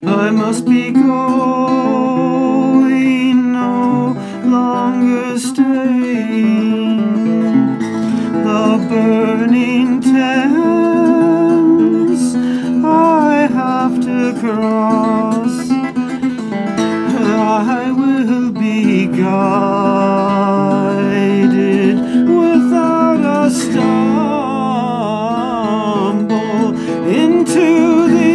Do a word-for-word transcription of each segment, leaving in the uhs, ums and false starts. I must be going, no longer staying. The burning Thames I have to cross. I will be guided without a stumble into the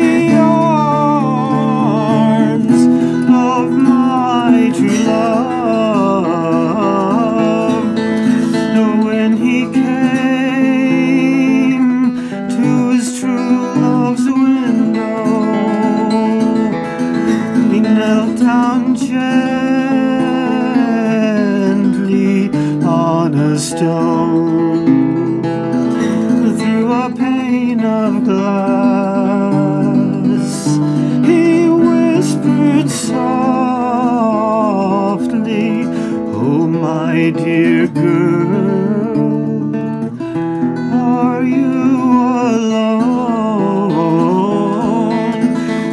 gently on a stone, through a pane of glass, he whispered softly, "Oh, my dear girl, are you alone?"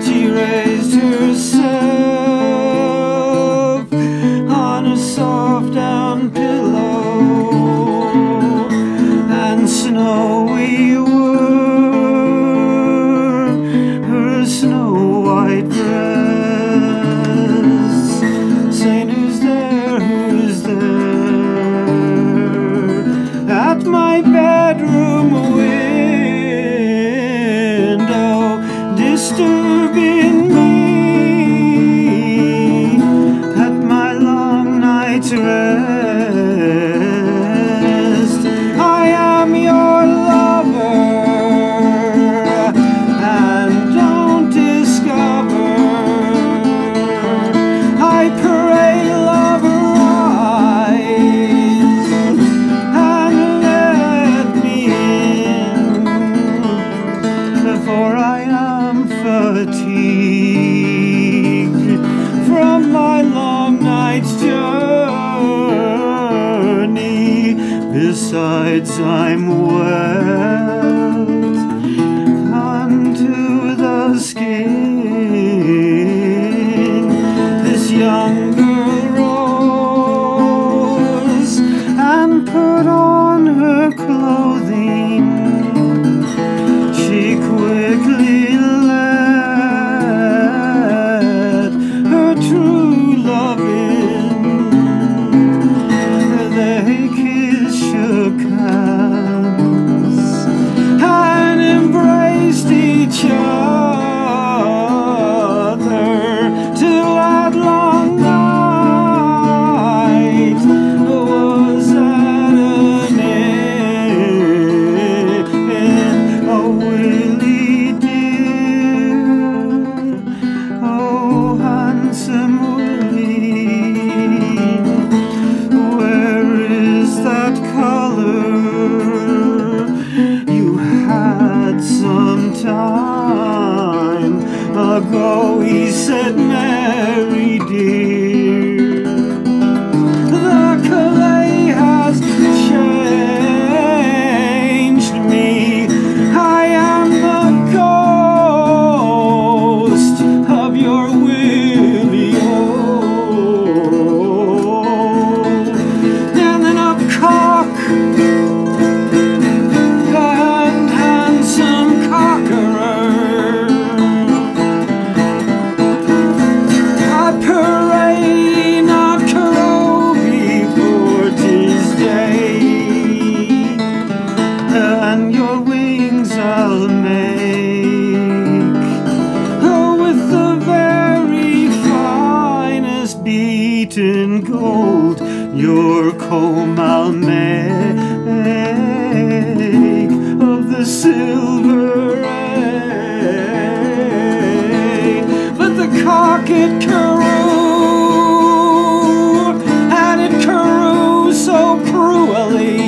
She raised herself soft down pillow, and snowy were her snow white dress. Saying, "Who's there, who's there at my bedroom window, disturbing me to rest? I am your lover, and don't discover. I pray, love, arise and let me in, for I am fatigued from my long night's journey. Besides, I'm wet unto the skin." This young girl rose and put on her clothing. She quickly let her true love in. They kissed, and embraced each other till that long night was at an end. Oh, Willie dear, oh, handsome Willie, where is that color you had some time ago? He said, "Mary dear, the clay has changed me. I am the ghost of your Willie." Oh, and then a cock, I'll make, oh, with the very finest beaten gold, your comb I'll make of the silver egg. But the cock it crew, and it crew so cruelly.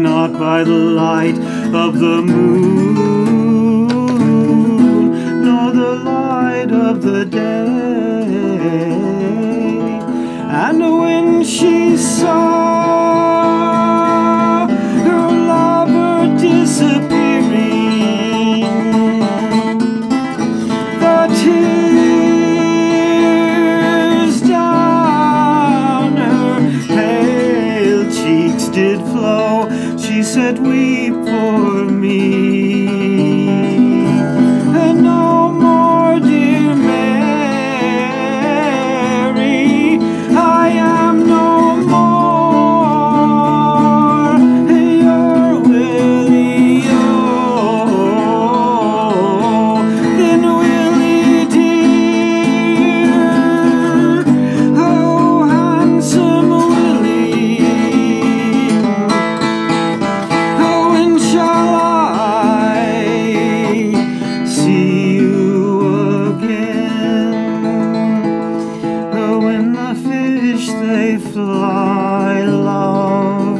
Not by by the light of the moon, nor the light of the day. And when she saw her lover disappearing, the tears did flow. She said, "Weep for me, and no more, dear Mary, I am no more your Willie, oh, then Willie dear, oh, handsome fly, love,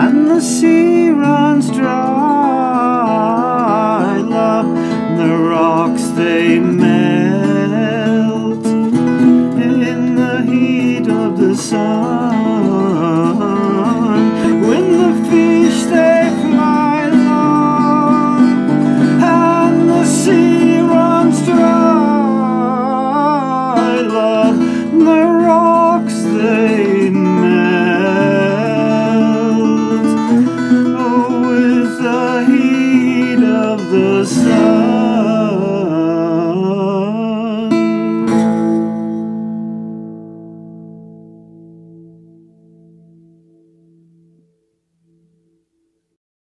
and the sea runs dry, love, and the rocks they move."